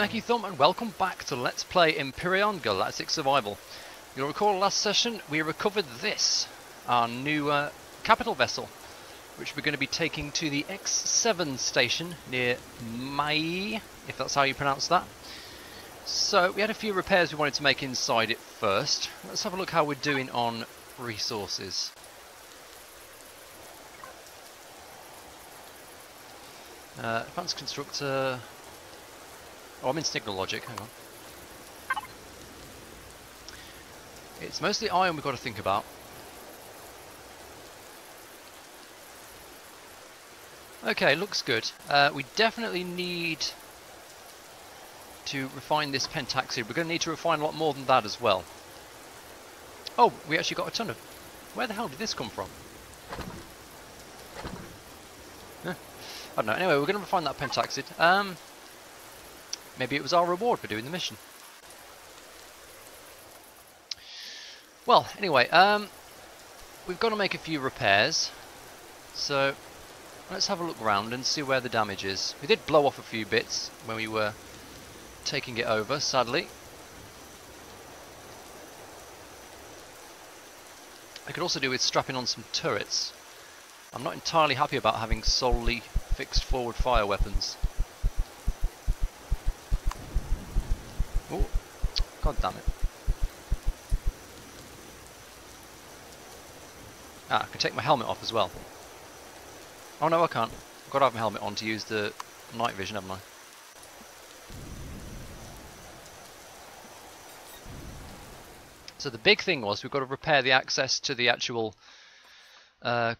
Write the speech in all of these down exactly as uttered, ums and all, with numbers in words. I'm EkkiThump and welcome back to Let's Play Empyrion Galactic Survival. You'll recall last session we recovered this, our new uh, capital vessel, which we're going to be taking to the E X seven station near Maiy, if that's how you pronounce that. So we had a few repairs we wanted to make inside it first. Let's have a look how we're doing on resources. Uh, advanced constructor. Oh, I'm in signal logic, hang on. It's mostly iron we've got to think about. Okay, looks good. Uh, we definitely need to refine this pentaxid. We're going to need to refine a lot more than that as well. Oh, we actually got a ton of... Where the hell did this come from? Huh. I don't know. Anyway, we're going to refine that pentaxid. Um... Maybe it was our reward for doing the mission. Well, anyway, um, we've got to make a few repairs. So, let's have a look around and see where the damage is. We did blow off a few bits when we were taking it over, sadly. I could also do with strapping on some turrets. I'm not entirely happy about having solely fixed forward fire weapons. Oh, god damn it. Ah, I can take my helmet off as well. Oh no, I can't. I've got to have my helmet on to use the night vision, haven't I? So the big thing was we've got to repair the access to the actual uh,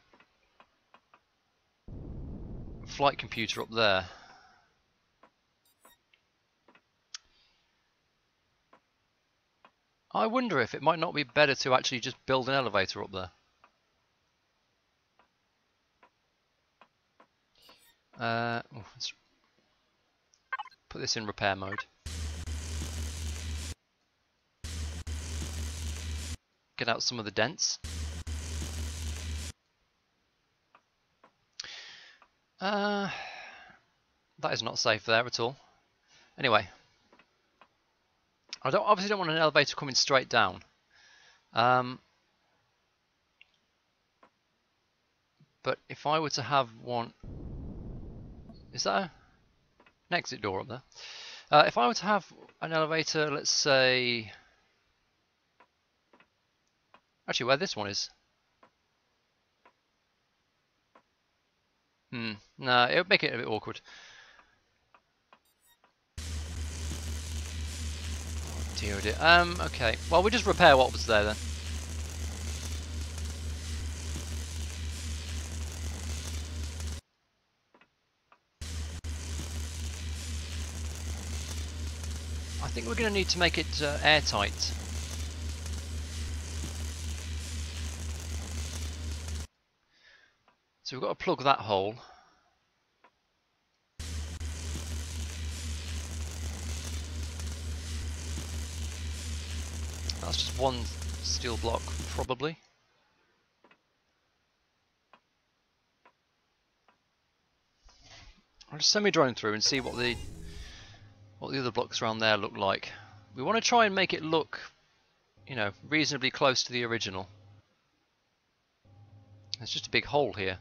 flight computer up there. I wonder if it might not be better to actually just build an elevator up there. Uh, oh, let's put this in repair mode. Get out some of the dents. Uh, that is not safe there at all. Anyway. I don't, obviously don't want an elevator coming straight down, um, but if I were to have one, is that a, an exit door up there? Uh, if I were to have an elevator, let's say, actually where this one is, hmm, no, it would make it a bit awkward. Um, okay, well we'll just repair what was there then. I think we're going to need to make it uh, airtight. So we've got to plug that hole. That's just one steel block, probably. I'll just send my drone through and see what the what the other blocks around there look like. We want to try and make it look, you know, reasonably close to the original. There's just a big hole here.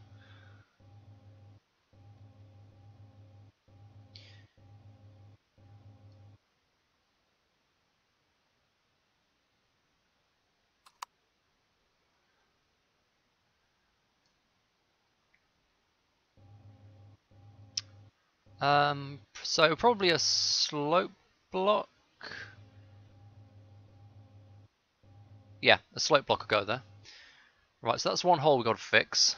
Um, so probably a slope block. Yeah, a slope block will go there. Right, so that's one hole we've got to fix.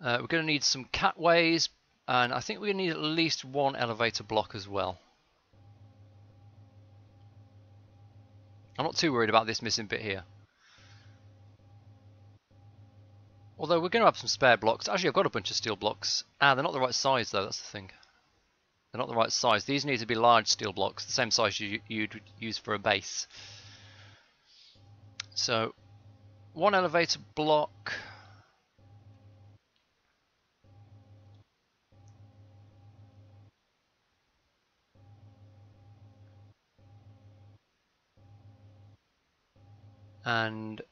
Uh, we're going to need some catways, and I think we're going to need at least one elevator block as well. I'm not too worried about this missing bit here. Although we're going to have some spare blocks. Actually, I've got a bunch of steel blocks. Ah, they're not the right size though, that's the thing. They're not the right size. These need to be large steel blocks, the same size you, you'd use for a base. So, one elevator block. and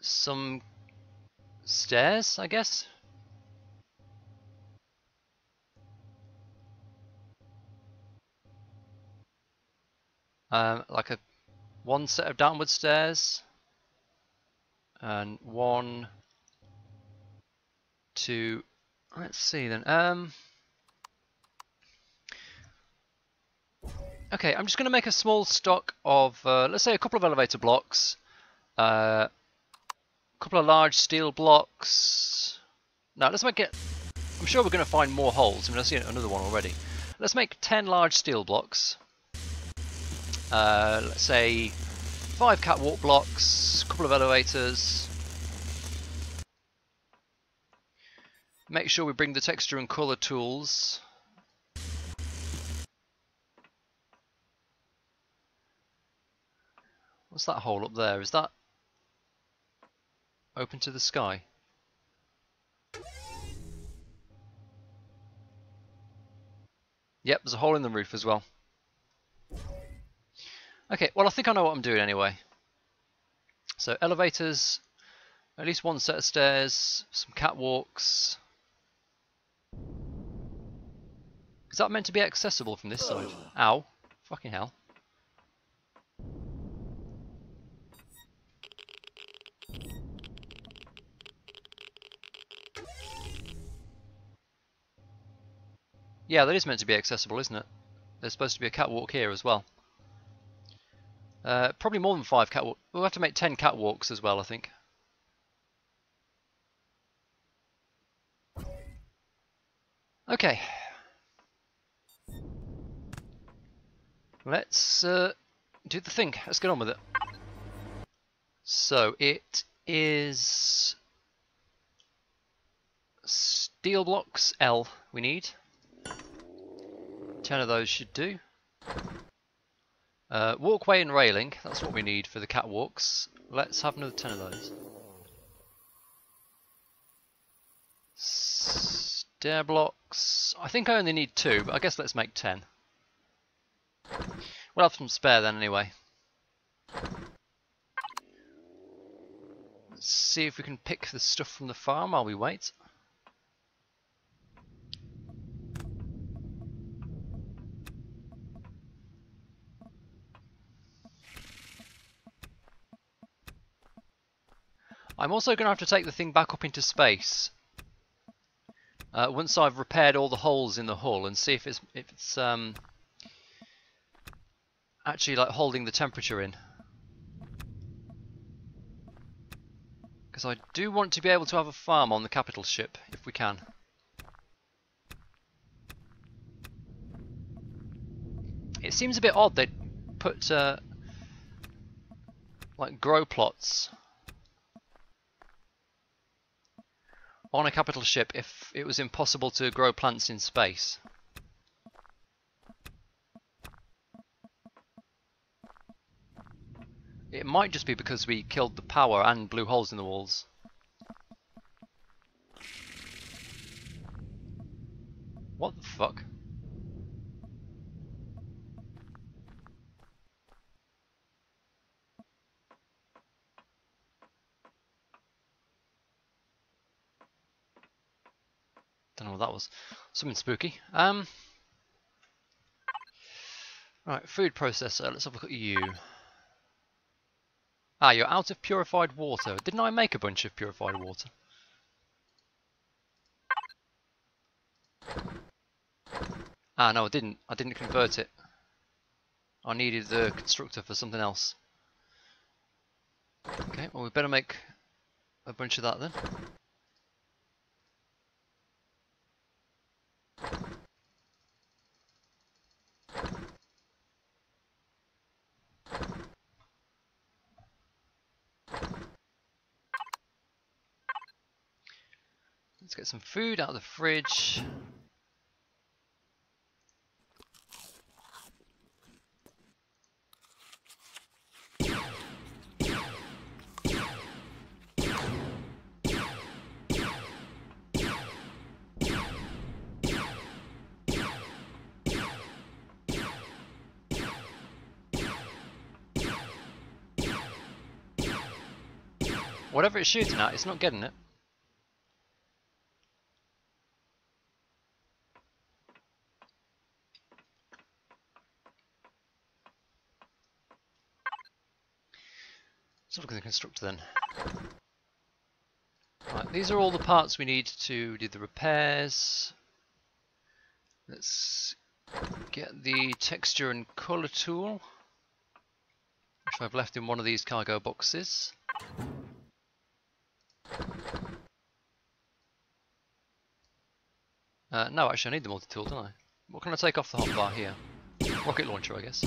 some stairs, I guess. Um, like a one set of downward stairs and one, two, let's see then. Um, okay, I'm just going to make a small stock of, uh, let's say, a couple of elevator blocks, a uh, couple of large steel blocks. Now let's make it, I'm sure we're going to find more holes. I mean, I've seen another one already. Let's make ten large steel blocks. Uh, let's say five catwalk blocks, a couple of elevators. Make sure we bring the texture and colour tools. What's that hole up there? Is that open to the sky? Yep, there's a hole in the roof as well. Okay, well I think I know what I'm doing anyway. So elevators, at least one set of stairs, some catwalks. Is that meant to be accessible from this side? Ow, fucking hell. Yeah, that is meant to be accessible, isn't it? There's supposed to be a catwalk here as well. Uh, probably more than five catwalks. We'll have to make ten catwalks as well, I think. Okay. Let's uh, do the thing. Let's get on with it. So it is steel blocks L we need. ten of those should do. Uh, walkway and railing, that's what we need for the catwalks. Let's have another ten of those. Stair blocks, I think I only need two, but I guess let's make ten. We'll have some spare then anyway. Let's see if we can pick the stuff from the farm while we wait. I'm also going to have to take the thing back up into space uh, once I've repaired all the holes in the hull and see if it's if it's um, actually like holding the temperature in, because I do want to be able to have a farm on the capital ship if we can. It seems a bit odd they put uh, like grow plots on a capital ship if it was impossible to grow plants in space. It might just be because we killed the power and blew holes in the walls. What the fuck? Don't know what that was. Something spooky. Um, right, food processor. Let's have a look at you. Ah, you're out of purified water. Didn't I make a bunch of purified water? Ah, no, I didn't. I didn't convert it. I needed the constructor for something else. Okay, well we better make a bunch of that then. Let's get some food out of the fridge. Whatever it's shooting at, it's not getting it. Let's look at the constructor then. Right, these are all the parts we need to do the repairs. Let's get the texture and colour tool, which I've left in one of these cargo boxes. Uh, no, actually I need the multi-tool, don't I? What can I take off the hotbar here? Rocket launcher, I guess.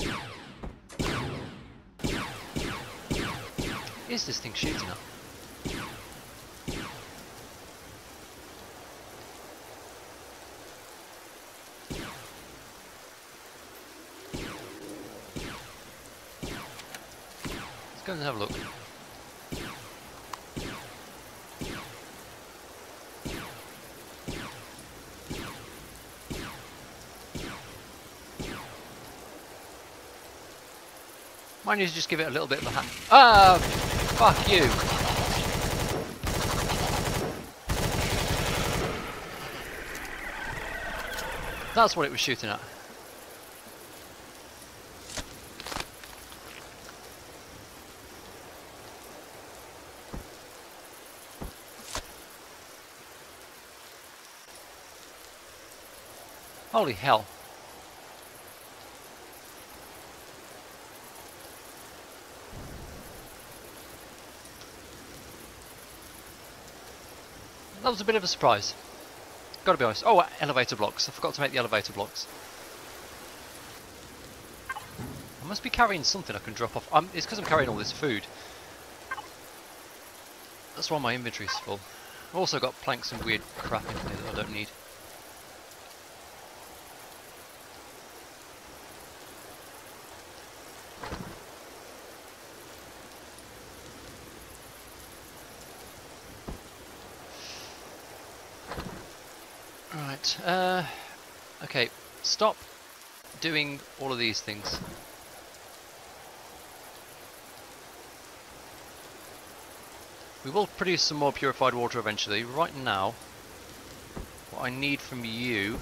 Is this thing shooting up? Let's go and have a look. Might need to just give it a little bit of a hand. Ah, fuck you! That's what it was shooting at. Holy hell. That was a bit of a surprise, gotta be honest. Oh, elevator blocks. I forgot to make the elevator blocks. I must be carrying something I can drop off. Um, it's because I'm carrying all this food. That's why my inventory's full. I've also got planks and weird crap in here that I don't need. Uh, okay, stop doing all of these things. We will produce some more purified water eventually. Right now, what I need from you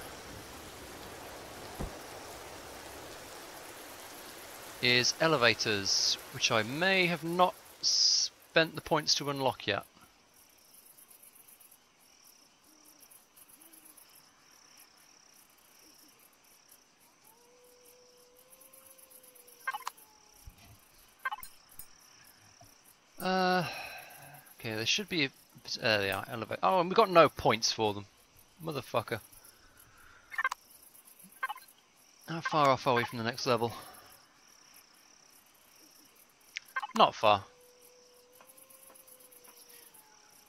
is elevators, which I may have not spent the points to unlock yet. There should be, uh, they are, elevate. Oh, and we've got no points for them. Motherfucker. How far off are we from the next level? Not far.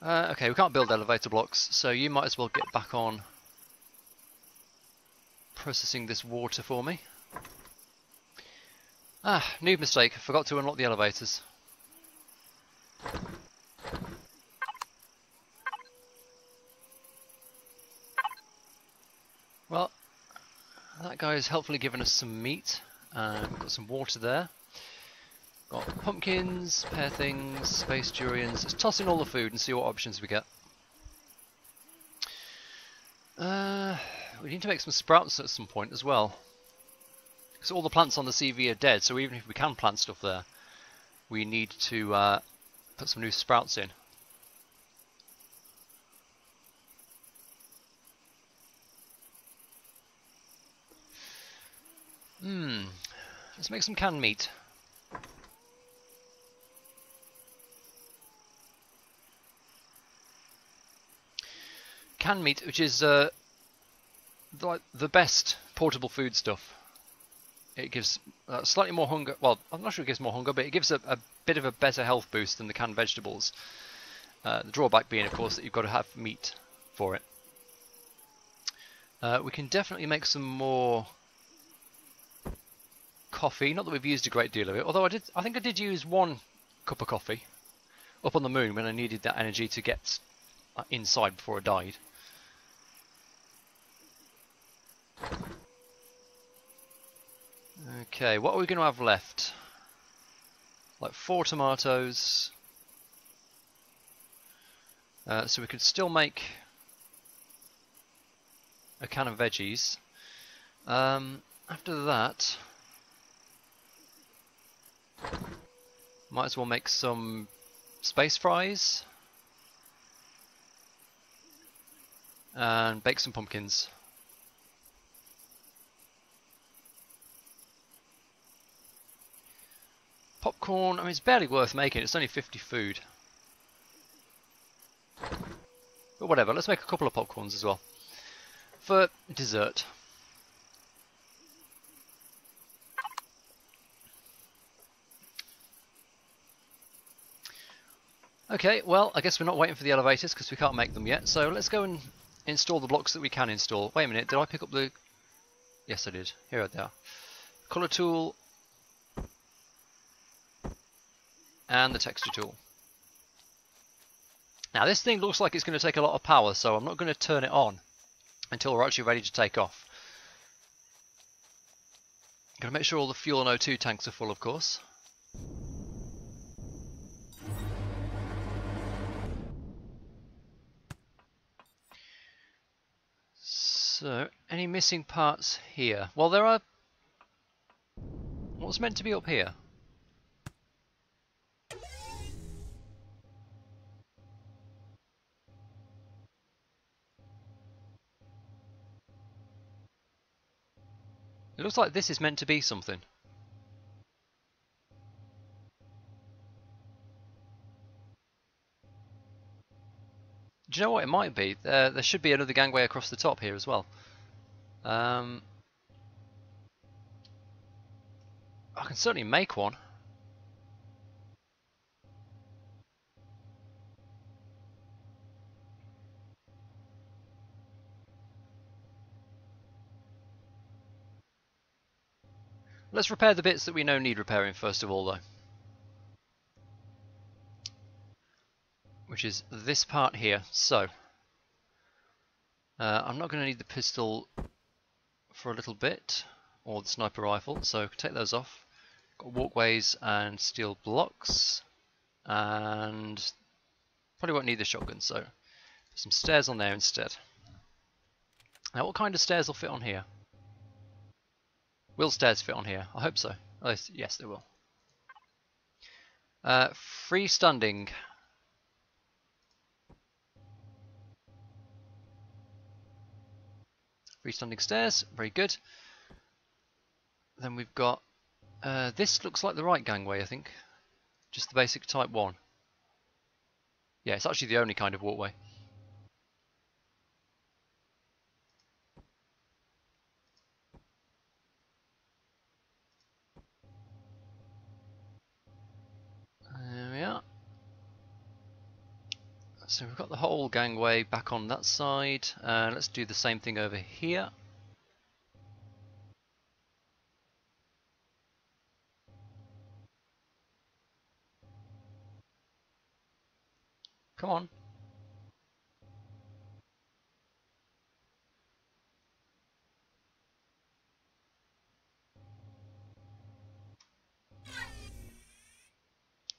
Uh, okay, we can't build elevator blocks, so you might as well get back on processing this water for me. Ah, new mistake. I forgot to unlock the elevators. Well, that guy has helpfully given us some meat. Um, we've got some water there. Got pumpkins, pear things, space durians. Let's toss in all the food and see what options we get. Uh, we need to make some sprouts at some point as well, because all the plants on the C V are dead. So even if we can plant stuff there, we need to uh, put some new sprouts in. Hmm, let's make some canned meat. Canned meat, which is uh, the, the best portable food stuff. It gives uh, slightly more hunger, well, I'm not sure it gives more hunger, but it gives a, a bit of a better health boost than the canned vegetables. Uh, the drawback being, of course, that you've got to have meat for it. Uh, we can definitely make some more coffee, not that we've used a great deal of it, although I did, I think I did use one cup of coffee up on the moon when I needed that energy to get inside before I died. Okay, what are we going to have left? Like four tomatoes, Uh, so we could still make a can of veggies. Um, after that, might as well make some space fries and bake some pumpkins. Popcorn, I mean, it's barely worth making, it's only fifty food. But whatever, let's make a couple of popcorns as well. For dessert. Okay, well, I guess we're not waiting for the elevators because we can't make them yet, so let's go and install the blocks that we can install. Wait a minute, did I pick up the... Yes, I did. Here they are. Colour tool. And the texture tool. Now this thing looks like it's going to take a lot of power, so I'm not going to turn it on until we're actually ready to take off. I'm going to make sure all the fuel and O two tanks are full, of course. So, any missing parts here? Well, there are... What's meant to be up here? It looks like this is meant to be something. Do you know what it might be? There, there should be another gangway across the top here as well. Um, I can certainly make one. Let's repair the bits that we know need repairing first of all, though. Which is this part here. So, uh, I'm not going to need the pistol for a little bit, or the sniper rifle, so take those off. Got walkways and steel blocks, and probably won't need the shotgun, so put some stairs on there instead. Now, what kind of stairs will fit on here? Will stairs fit on here? I hope so. Oh, yes, they will. Uh, freestanding. Freestanding stairs. Very good. Then we've got... Uh, this looks like the right gangway, I think. Just the basic type one. Yeah, it's actually the only kind of walkway. So we've got the whole gangway back on that side. Uh, let's do the same thing over here. Come on.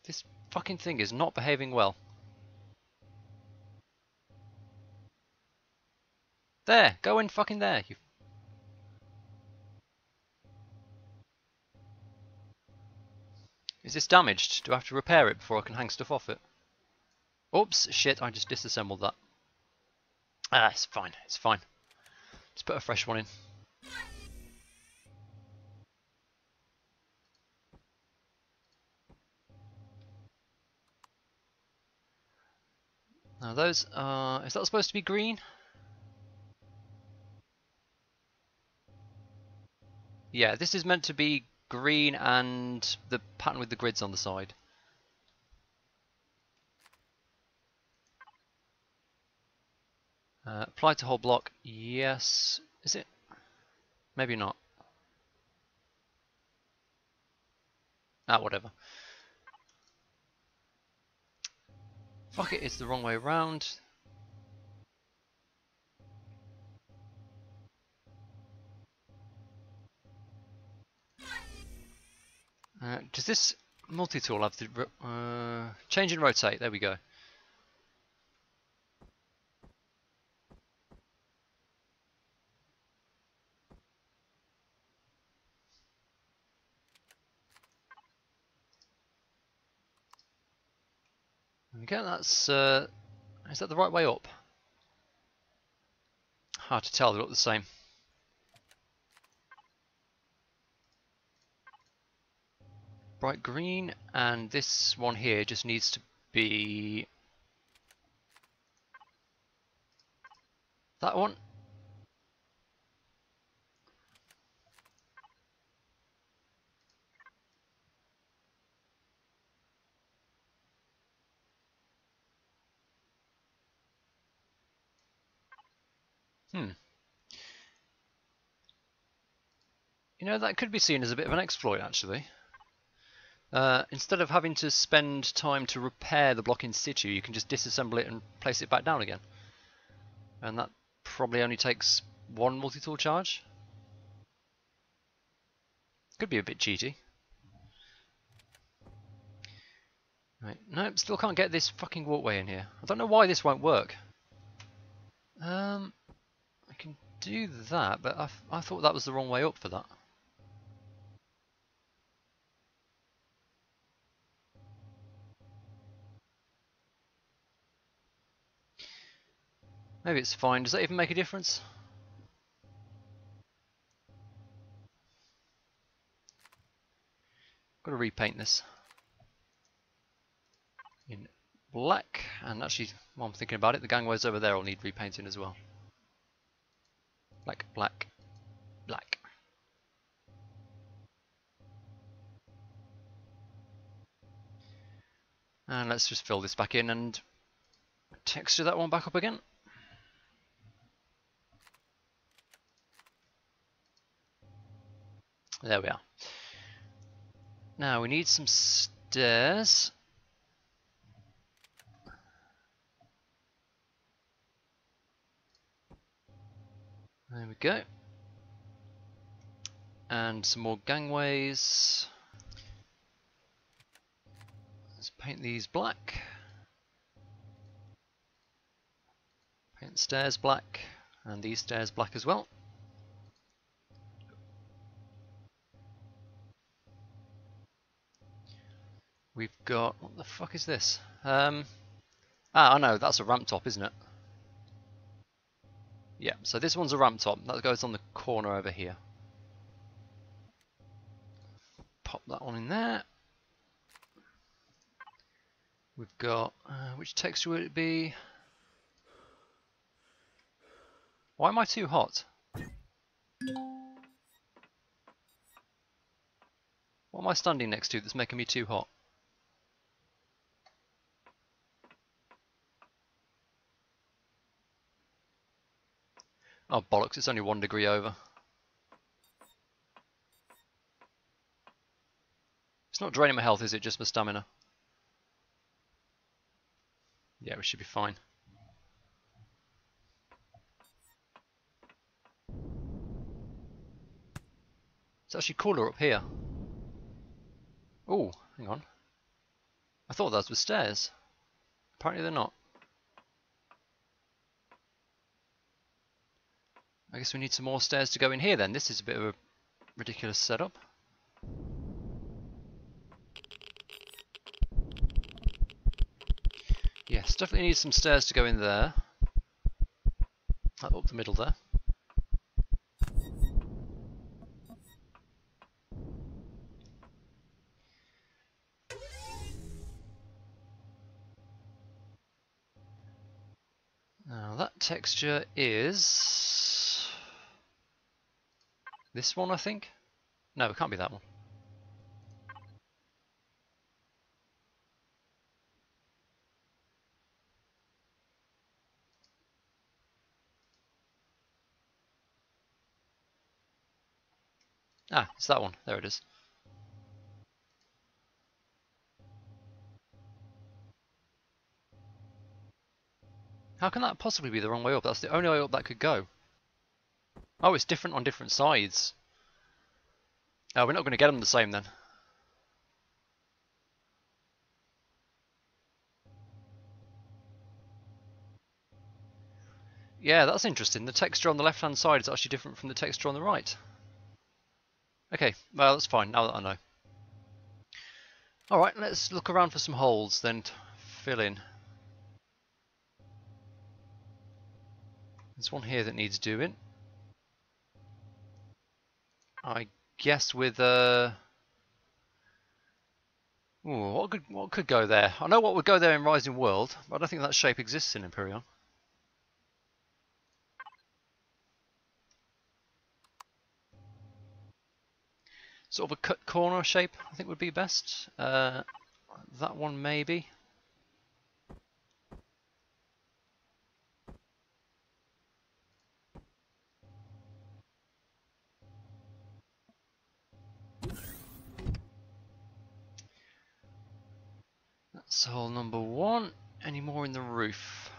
This fucking thing is not behaving well. There! Go in fucking there! You... Is this damaged? Do I have to repair it before I can hang stuff off it? Oops! Shit, I just disassembled that. Ah, it's fine, it's fine. Let's put a fresh one in. Now those are... Is that supposed to be green? Yeah, this is meant to be green and the pattern with the grids on the side. Uh, apply to whole block, yes. Is it? Maybe not. Ah, whatever. Fuck it, it's the wrong way around. Uh, does this multi-tool have the... Uh, change and rotate, there we go. Okay, that's uh, is that the right way up? Hard to tell, they look the same. Bright green, and this one here just needs to be that one. Hmm. You know, that could be seen as a bit of an exploit, actually. Uh, instead of having to spend time to repair the block in situ, you can just disassemble it and place it back down again. And that probably only takes one multi-tool charge. Could be a bit cheaty. Right, nope, still can't get this fucking walkway in here. I don't know why this won't work. Um... I can do that, but I, I thought that was the wrong way up for that. Maybe it's fine. Does that even make a difference? Got to repaint this in black. And actually, while I'm thinking about it, the gangways over there will need repainting as well. Black, black, black. And let's just fill this back in and texture that one back up again. There we are. Now we need some stairs. There we go. And some more gangways. Let's paint these black. Paint the stairs black, and these stairs black as well. We've got, what the fuck is this? Um, ah, I know, that's a ramp top, isn't it? Yeah, so this one's a ramp top. That goes on the corner over here. Pop that one in there. We've got... Uh, which texture would it be? Why am I too hot? What am I standing next to that's making me too hot? Oh bollocks, it's only one degree over. It's not draining my health, is it? Just my stamina. Yeah, we should be fine. It's actually cooler up here. Oh, hang on. I thought those were stairs. Apparently they're not. I guess we need some more stairs to go in here then. This is a bit of a ridiculous setup. Yes, definitely need some stairs to go in there. Up the middle there. Now that texture is... this one, I think? No, it can't be that one. Ah, it's that one. There it is. How can that possibly be the wrong way up? That's the only way up that could go. Oh, it's different on different sides. Oh, we're not going to get them the same then. Yeah, that's interesting. The texture on the left-hand side is actually different from the texture on the right. Okay, well, that's fine, now that I know. Alright, let's look around for some holes then. filling. There's one here that needs doing. I guess with uh ooh, what could what could go there? I know what would go there in Rising World, but I don't think that shape exists in Empyrion. Sort of a cut corner shape, I think would be best. Uh, that one maybe. That's hole number one. Any more in the roof?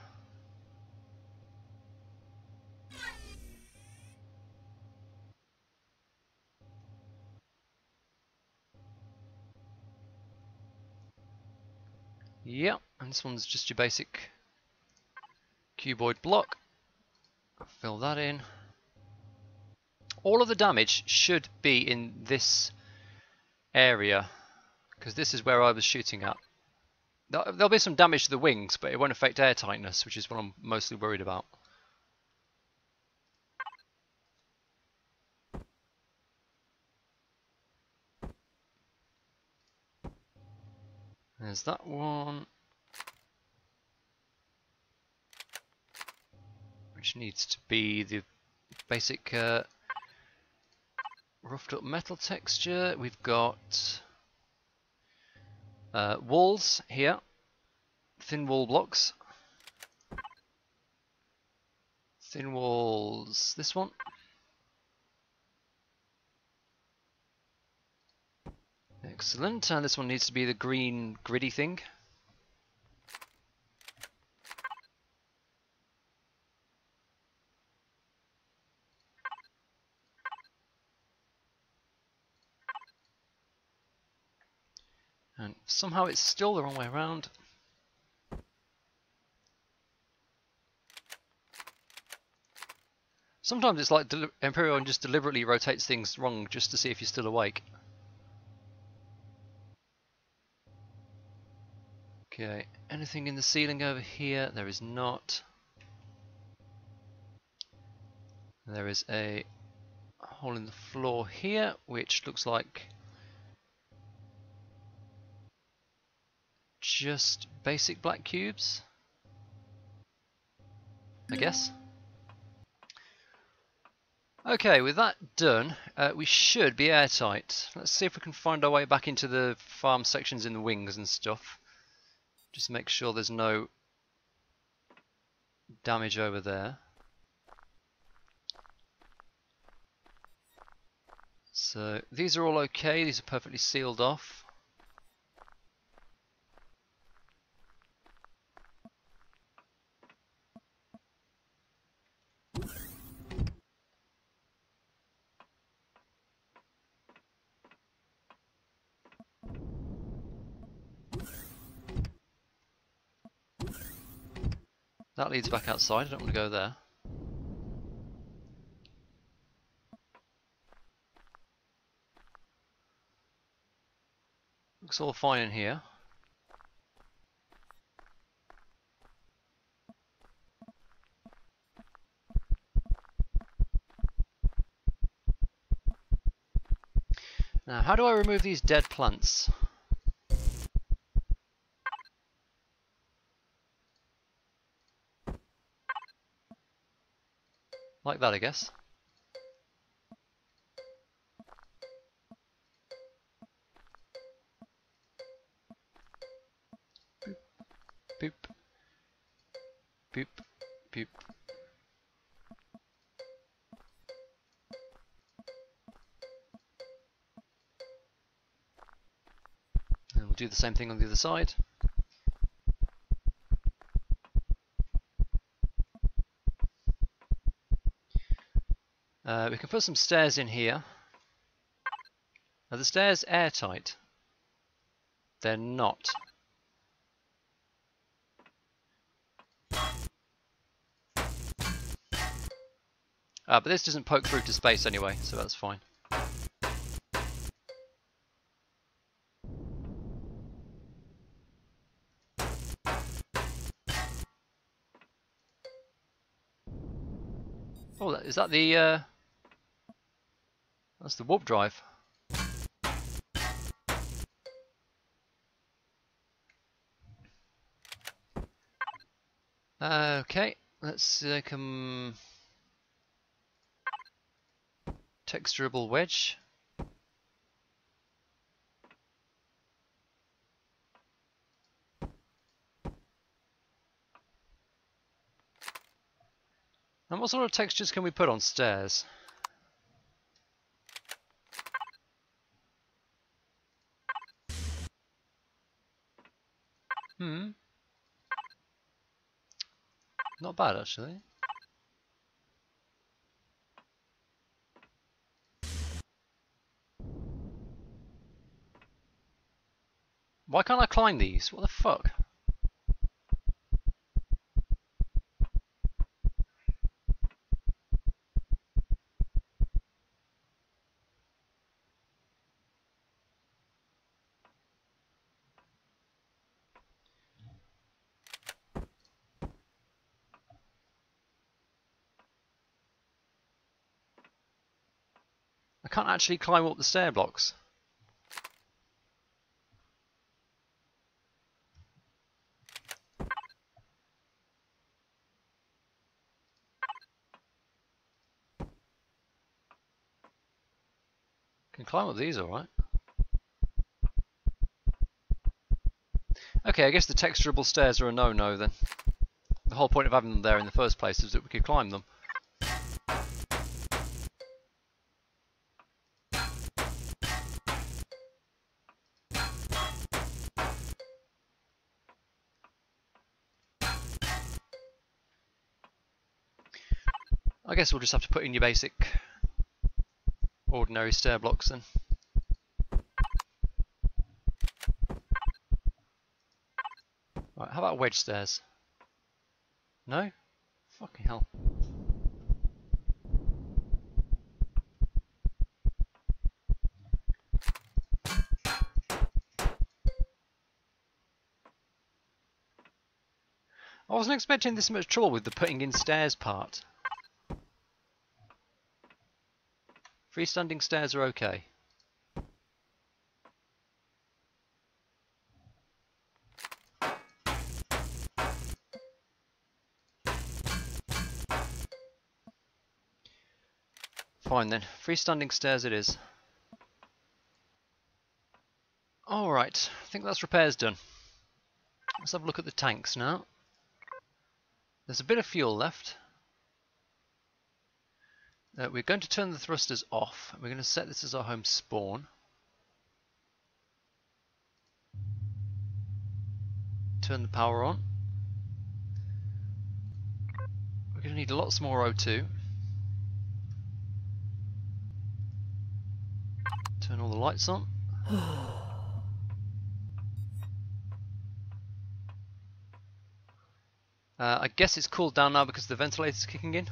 Yep, and this one's just your basic cuboid block. Fill that in. All of the damage should be in this area, because this is where I was shooting at. There'll be some damage to the wings, but it won't affect air tightness, which is what I'm mostly worried about. There's that one, which needs to be the basic uh, roughed up metal texture. We've got Uh, walls here, thin wall blocks, thin walls, this one, excellent, and this one needs to be the green gritty thing. And somehow it's still the wrong way around. Sometimes it's like Empyrion just deliberately rotates things wrong just to see if you're still awake. Okay, anything in the ceiling over here? There is not. There is a hole in the floor here, which looks like just basic black cubes, I guess. Okay, with that done, uh, we should be airtight. Let's see if we can find our way back into the farm sections in the wings and stuff. Just make sure there's no damage over there. So these are all okay, these are perfectly sealed off. That leads back outside, I don't want to go there. Looks all fine in here. Now, how do I remove these dead plants? Like that, I guess. Boop. Boop. Boop. Boop. And we'll do the same thing on the other side. Uh, we can put some stairs in here. Are the stairs airtight? They're not. Ah, but this doesn't poke through to space anyway, so that's fine. Oh, is that the uh that's the warp drive. Okay, let's uh, come texturable wedge. And what sort of textures can we put on stairs? Hmm. Not bad, actually. Why can't I climb these? What the fuck? Can't actually climb up the stair blocks. Can climb up these, alright. Okay, I guess the texturable stairs are a no-no then. The whole point of having them there in the first place is that we could climb them. I guess we'll just have to put in your basic ordinary stair blocks then. Right, how about wedge stairs? No? Fucking hell. I wasn't expecting this much trouble with the putting in stairs part. Freestanding stairs are okay. Fine then, freestanding stairs it is. Alright, I think that's repairs done. Let's have a look at the tanks now. There's a bit of fuel left. Uh, we're going to turn the thrusters off. We're going to set this as our home spawn. Turn the power on. We're going to need lots more O two. Turn all the lights on. uh, I guess it's cooled down now because the ventilator's kicking in.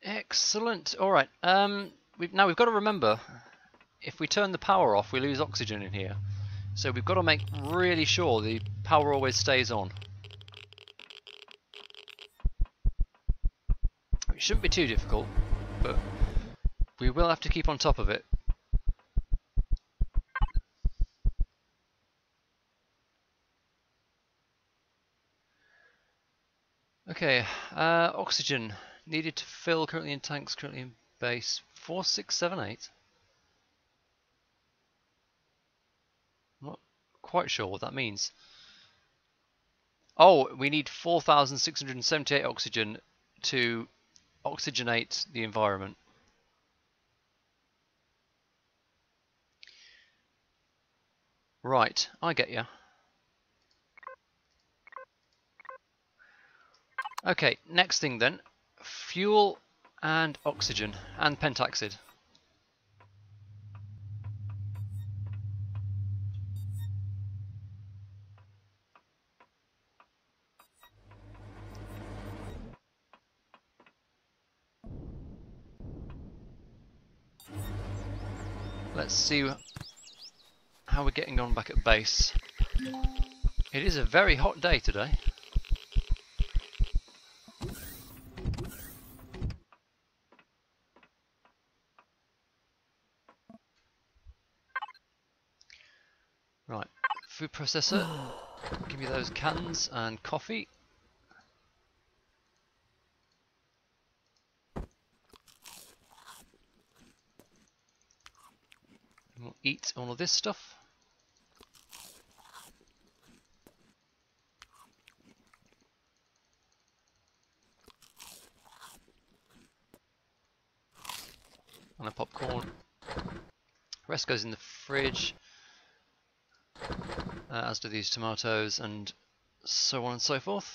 Excellent. Alright, um, we've, now we've got to remember, if we turn the power off we lose oxygen in here, so we've got to make really sure the power always stays on. It shouldn't be too difficult, but we will have to keep on top of it. Okay, uh, oxygen needed to fill, currently in tanks, currently in base, four six seven eight. I'm not quite sure what that means. Oh, we need four thousand six hundred seventy-eight oxygen to oxygenate the environment. Right, I get ya. Okay, next thing then. Fuel and oxygen and pentaxid. Let's see how we're getting on back at base. It is a very hot day today. Right, food processor, give me those cans and coffee. And we'll eat all of this stuff. And a popcorn. Rest goes in the fridge. Uh, as do these tomatoes and so on and so forth.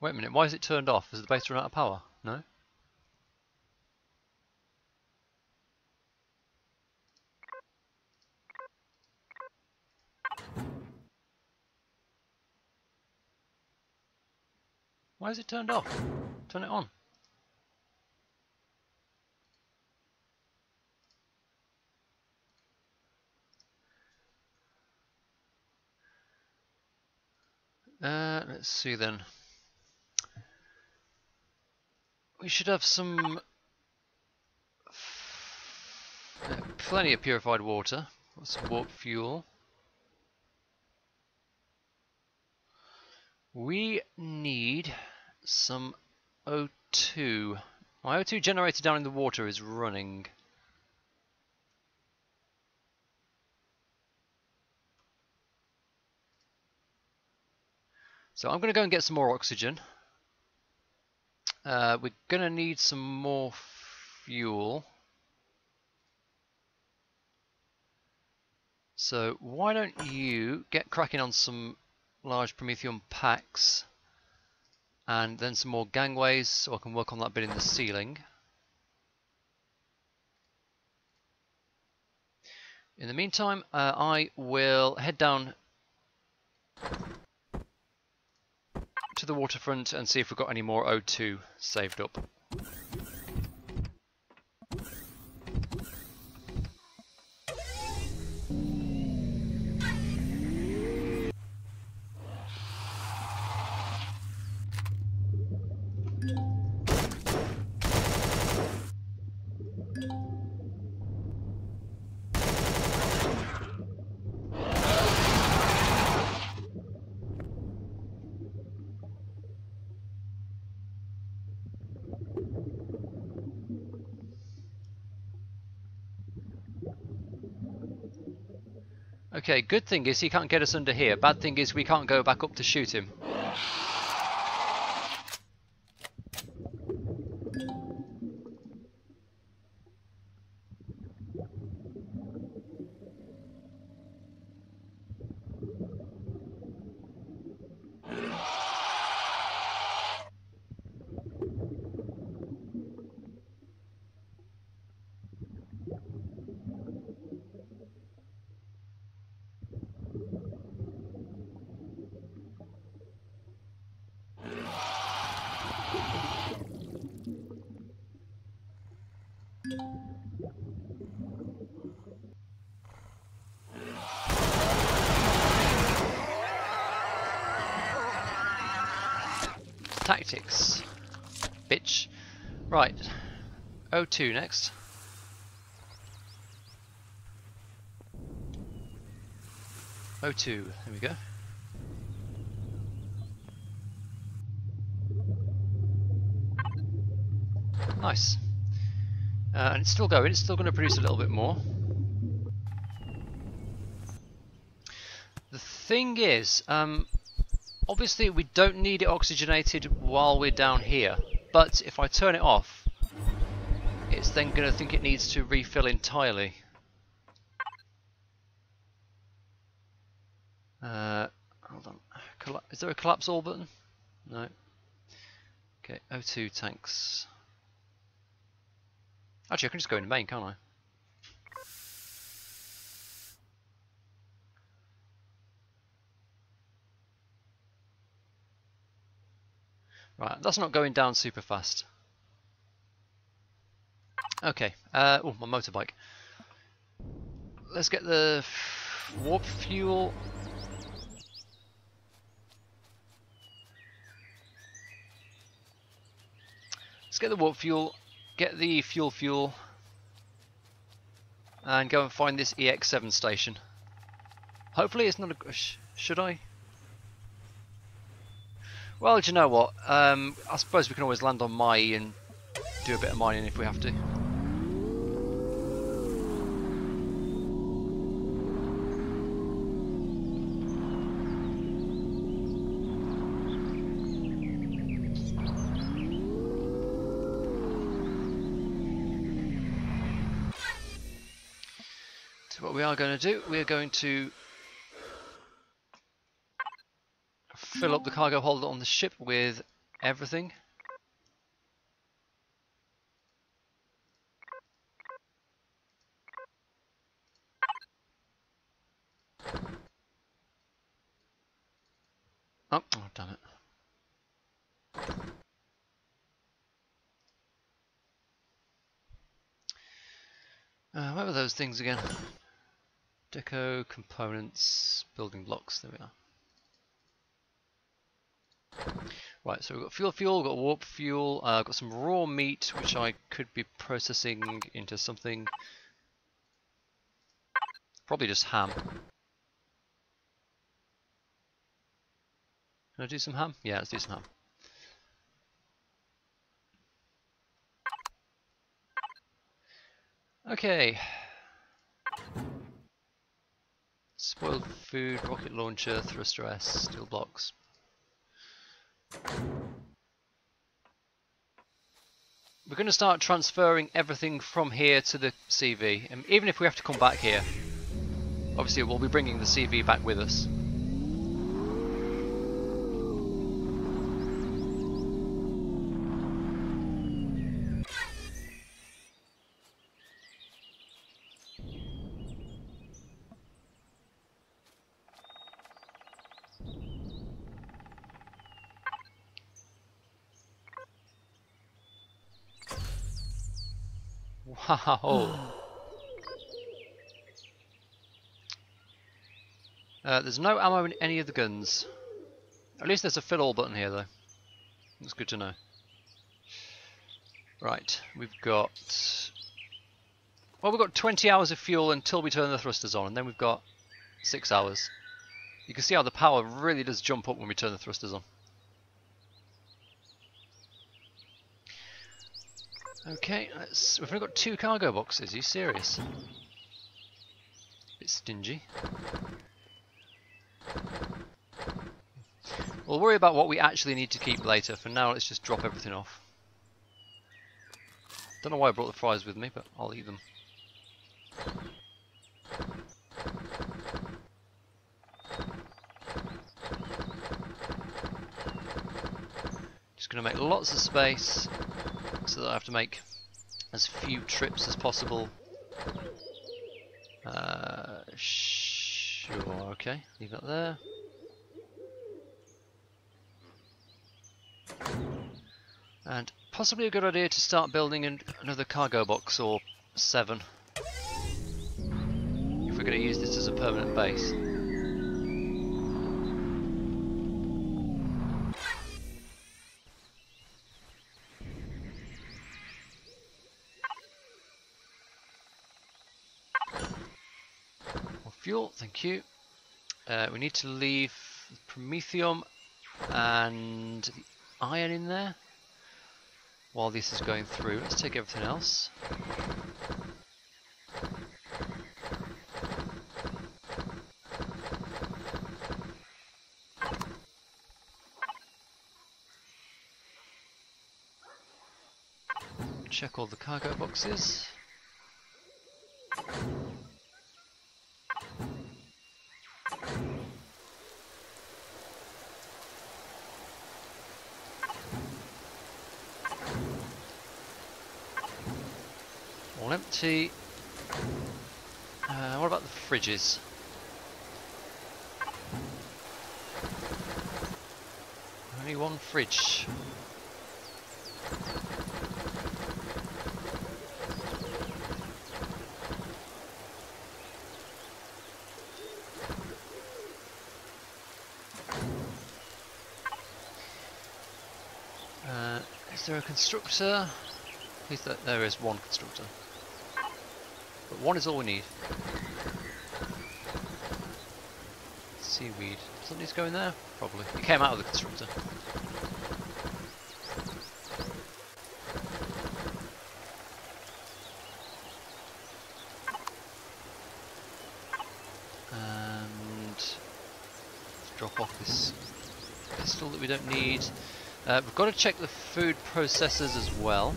Wait a minute, why is it turned off? Has the base run out of power? No? Why is it turned off? Turn it on. Uh, let's see then. We should have some uh, plenty of purified water. Got some warp fuel. We need some O two. My O two generator down in the water is running. So I'm going to go and get some more oxygen. Uh, we're going to need some more fuel. So why don't you get cracking on some large Prometheum packs, and then some more gangways, so I can work on that bit in the ceiling. In the meantime, uh, I will head down to the waterfront and see if we've got any more O two saved up. Okay, good thing is he can't get us under here. Bad thing is we can't go back up to shoot him. Tactics, bitch. Right, O two next. O two, there we go. Nice. Uh, and it's still going, it's still going to produce a little bit more. The thing is, um, obviously we don't need it oxygenated while we're down here, but if I turn it off, it's then going to think it needs to refill entirely. Uh, hold on, Colla- is there a collapse all button? No. Okay, O two tanks. Actually, I can just go in the main, can't I? Right, that's not going down super fast. Okay, uh, oh, my motorbike. Let's get the warp fuel. Let's get the warp fuel, get the fuel fuel, and go and find this E X seven station. Hopefully it's not a... Sh should I? Well, do you know what? Um, I suppose we can always land on Maiy and do a bit of mining if we have to. So what we are going to do, we are going to fill up the cargo hold on the ship with everything. Oh, oh damn it. Uh, where were those things again? Deco, components, building blocks, there we are. Right, so we've got fuel fuel, we've got warp fuel, I've uh, got some raw meat which I could be processing into something. Probably just ham. Can I do some ham? Yeah, let's do some ham. Okay. Spoiled food, rocket launcher, thruster S, steel blocks. We're going to start transferring everything from here to the C V, and even if we have to come back here, obviously we'll be bringing the C V back with us. Wow. Uh, there's no ammo in any of the guns. At least there's a fill all button here though. That's good to know. Right, we've got... Well, we've got twenty hours of fuel until we turn the thrusters on, and then we've got six hours. You can see how the power really does jump up when we turn the thrusters on. Okay, let's, we've only got two cargo boxes, are you serious? Bit stingy. We'll worry about what we actually need to keep later. For now, let's just drop everything off. Don't know why I brought the fries with me, but I'll eat them. Just going to make lots of space, so that I have to make as few trips as possible. Uh, sure, okay, leave that there. And possibly a good idea to start building an another cargo box or seven, if we're going to use this as a permanent base. Fuel, thank you. Uh, we need to leave the promethium and the iron in there while this is going through. Let's take everything else. Check all the cargo boxes. Uh, what about the fridges? Only one fridge. Uh, is there a constructor? Is that there is one constructor. But one is all we need. Seaweed. Does it need to go in there? Probably. It came out of the constructor. That we don't need. Uh, we've got to check the food processors as well.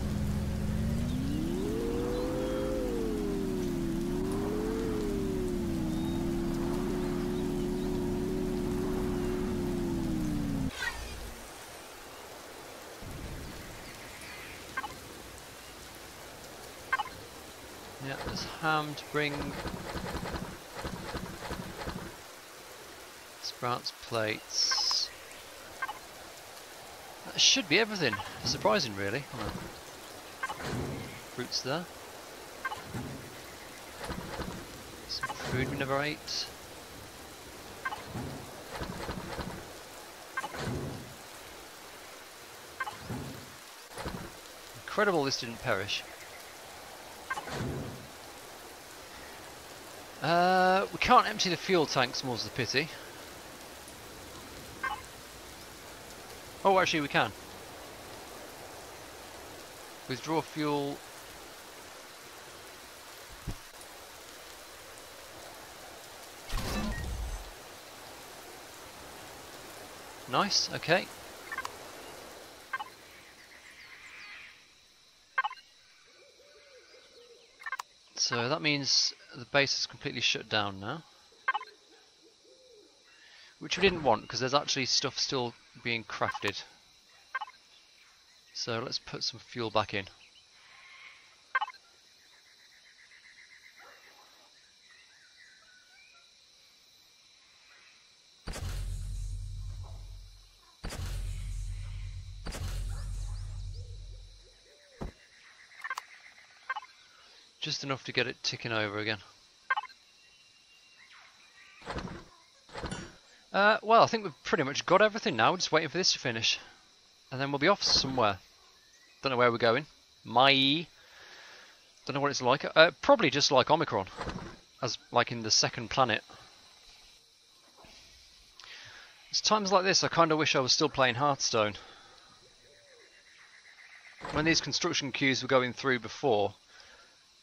Yeah, there's ham to bring. Sprouts, plates. Should be everything. Surprising, really. Fruits there. Some food we never ate. Incredible this didn't perish. Uh, we can't empty the fuel tanks, more's the pity. Oh, actually we can. Withdraw fuel. Nice, okay. So that means the base is completely shut down now. Which we didn't want, because there's actually stuff still being crafted. So let's put some fuel back in. Just enough to get it ticking over again. Uh, well, I think we've pretty much got everything now. We're just waiting for this to finish. And then we'll be off somewhere. Don't know where we're going. Maiy. Don't know what it's like. Uh, probably just like Omicron. As like in the second planet. It's times like this I kind of wish I was still playing Hearthstone. When these construction queues were going through before,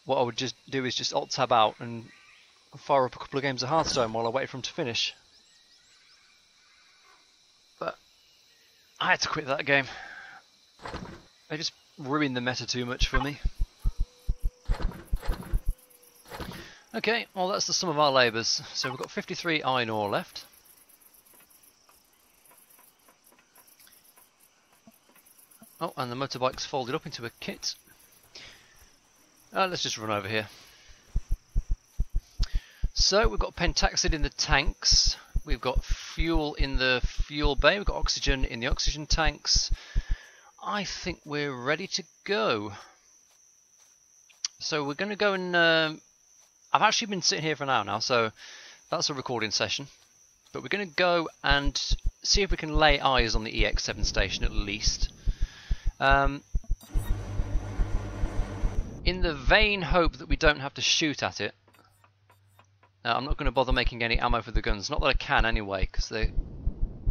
what I would just do is just alt-tab out and fire up a couple of games of Hearthstone while I waited for them to finish. I had to quit that game. They just ruined the meta too much for me. Okay, well that's the sum of our labours. So we've got fifty-three iron ore left. Oh, and the motorbike's folded up into a kit. Uh, let's just run over here. So we've got pentaxid in the tanks. We've got fuel in the fuel bay, we've got oxygen in the oxygen tanks. I think we're ready to go. So we're going to go and... Um, I've actually been sitting here for an hour now, so that's a recording session. But we're going to go and see if we can lay eyes on the E X seven station at least. Um, in the vain hope that we don't have to shoot at it. Uh, I'm not going to bother making any ammo for the guns. Not that I can anyway, because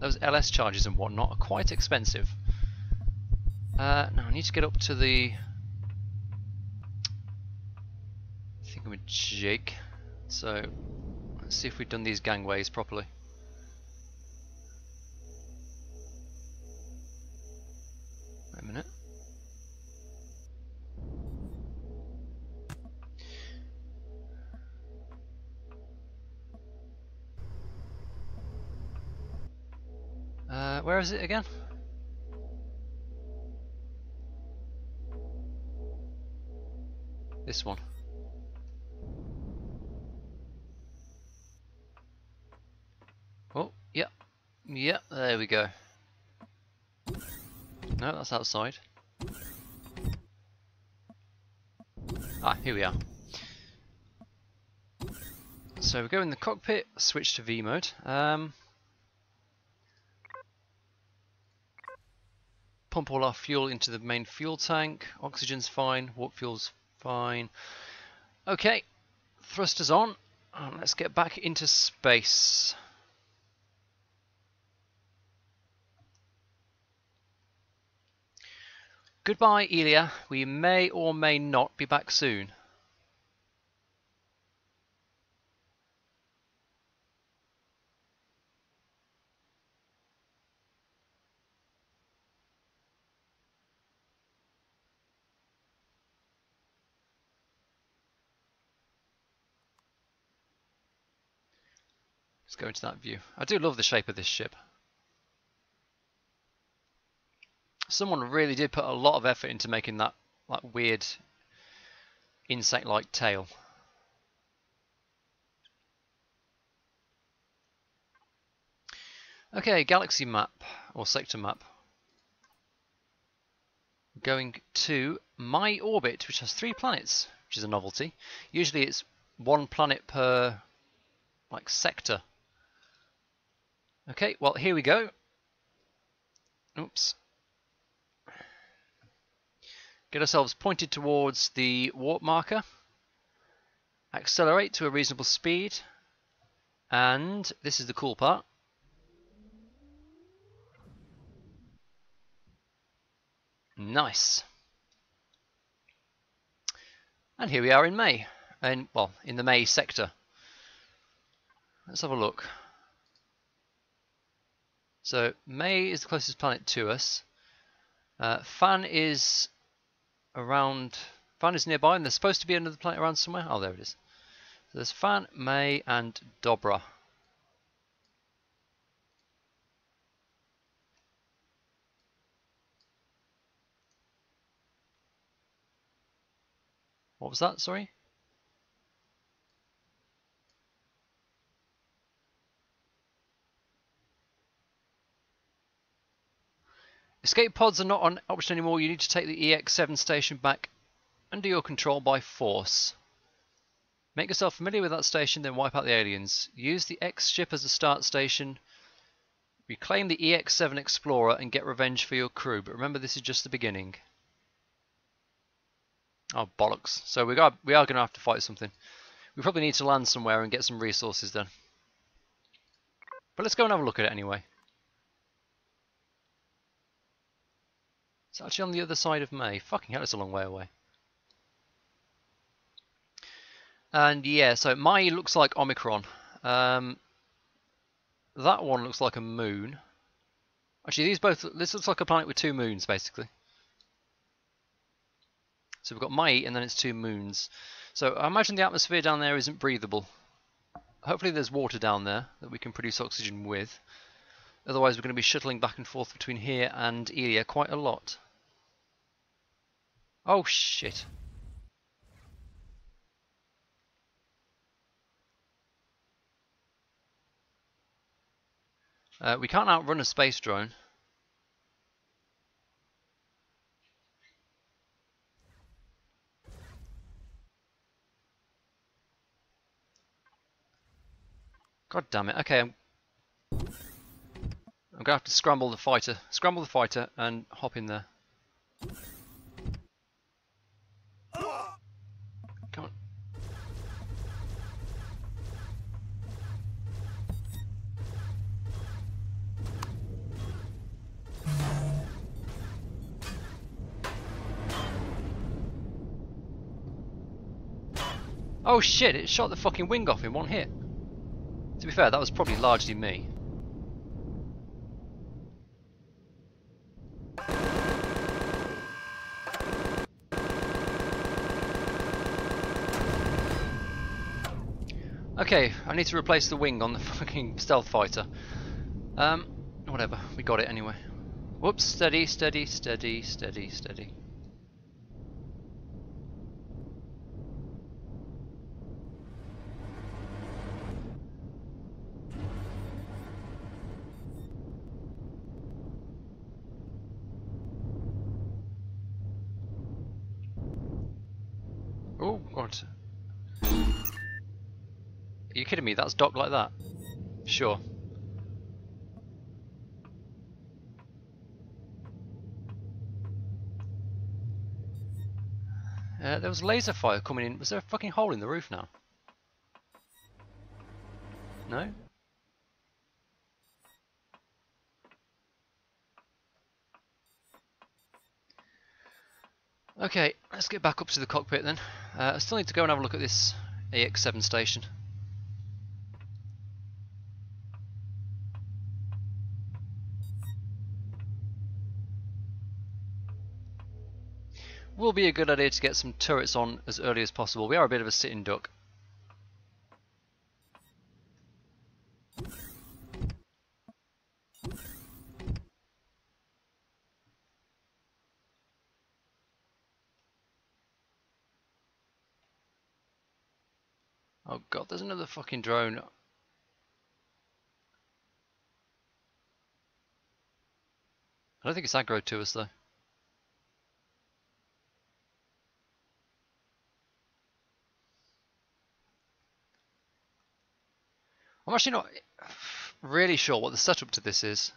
those L S charges and whatnot are quite expensive. Uh, now I need to get up to the... I think I'm a Jake. So, let's see if we've done these gangways properly. Wait a minute. Uh, where is it again? This one. Oh, yep. Yep, there we go. No, that's outside. Ah, here we are. So we go in the cockpit, switch to V mode. Um... pump all our fuel into the main fuel tank. Oxygen's fine, warp fuel's fine. Okay, thrusters on. Um, let's get back into space. Goodbye, Elia. We may or may not be back soon. Let's go into that view. I do love the shape of this ship. Someone really did put a lot of effort into making that, that weird insect-like tail. Okay, galaxy map, or sector map. Going to Maiy orbit, which has three planets, which is a novelty. Usually it's one planet per like sector. Okay, well, here we go. Oops. Get ourselves pointed towards the warp marker. Accelerate to a reasonable speed. And this is the cool part. Nice. And here we are in Maiy. And, well, in the Maiy sector. Let's have a look. So Maiy is the closest planet to us. Uh, Fan is around. Fan is nearby, and there's supposed to be another planet around somewhere. Oh, there it is. So there's Fan, Maiy, and Dobra. What was that? Sorry. Escape pods are not an option anymore. You need to take the E X seven station back under your control by force. Make yourself familiar with that station, then wipe out the aliens. Use the X ship as a start station. Reclaim the E X seven Explorer and get revenge for your crew. But remember, this is just the beginning. Oh, bollocks. So we, got, we are going to have to fight something. We probably need to land somewhere and get some resources then. But let's go and have a look at it anyway. It's actually on the other side of Maiy. Fucking hell, it's a long way away. And yeah, so Maiy looks like Omicron. Um, that one looks like a moon. Actually, these both. This looks like a planet with two moons, basically. So we've got Maiy, and then it's two moons. So I imagine the atmosphere down there isn't breathable. Hopefully, there's water down there that we can produce oxygen with. Otherwise, we're going to be shuttling back and forth between here and Elia quite a lot. Oh shit. Uh, we can't outrun a space drone. God damn it. Okay, I'm I'm going to have to scramble the fighter, scramble the fighter and hop in there. Come on. Oh shit, it shot the fucking wing off in one hit. To be fair, that was probably largely me. Okay, I need to replace the wing on the fucking stealth fighter. Um, whatever, we got it anyway. Whoops, steady, steady, steady, steady, steady. Oh, God. Are you kidding me? That's docked like that? Sure. Uh, there was laser fire coming in. Was there a fucking hole in the roof now? No? Okay, let's get back up to the cockpit then. Uh, I still need to go and have a look at this E X seven station. Will be a good idea to get some turrets on as early as possible. We are a bit of a sitting duck. Oh god, there's another fucking drone. I don't think it's aggro to us though. I'm actually not really sure what the setup to this is.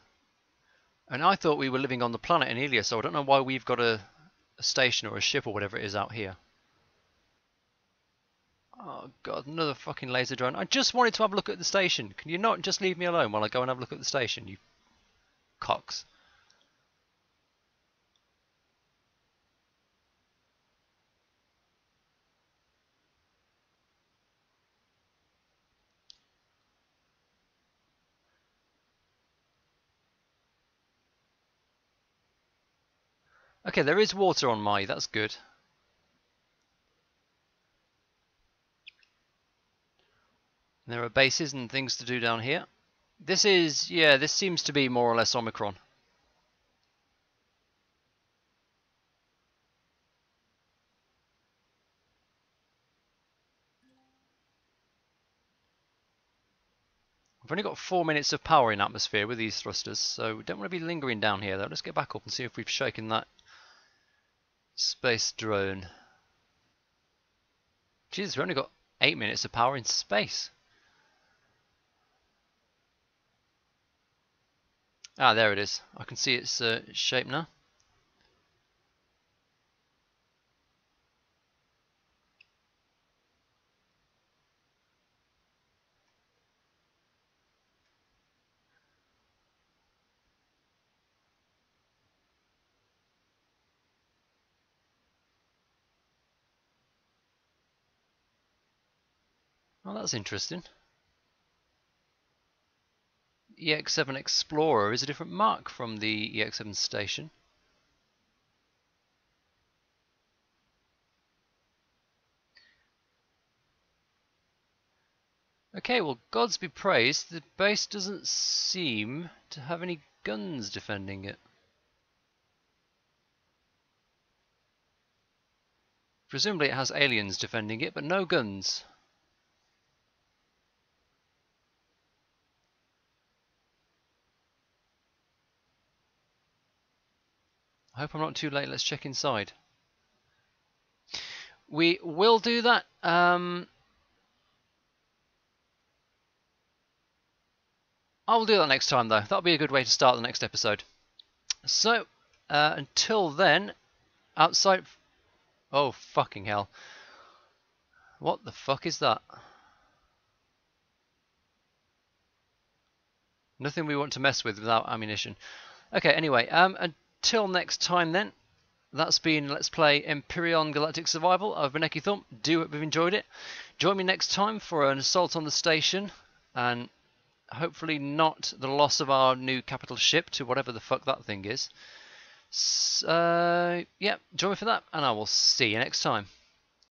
And I thought we were living on the planet in Elia, so I don't know why we've got a, a station or a ship or whatever it is out here. Oh god, another fucking laser drone. I just wanted to have a look at the station. Can you not just leave me alone while I go and have a look at the station, you cocks? Okay, there is water on Maiy, that's good. There are bases and things to do down here. This is, yeah, this seems to be more or less Omicron. I've only got four minutes of power in atmosphere with these thrusters, so we don't want to be lingering down here though. Let's get back up and see if we've shaken that space drone. Jesus, we've only got eight minutes of power in space. Ah, there it is. I can see its uh, shape now. Oh, that's interesting. E X seven Explorer is a different mark from the E X seven station. Okay, well, gods be praised, the base doesn't seem to have any guns defending it. Presumably it has aliens defending it, but no guns. I hope I'm not too late. Let's check inside. We will do that. Um, I will do that next time, though. That'll be a good way to start the next episode. So, uh, until then, outside... Oh, fucking hell. What the fuck is that? Nothing we want to mess with without ammunition. Okay, anyway, um... and till next time then, that's been Let's Play Empyrion Galactic Survival. I've been EkkiThump. Do hope you've enjoyed it. Join me next time for an assault on the station, and hopefully not the loss of our new capital ship to whatever the fuck that thing is. So, uh, yeah, join me for that, and I will see you next time.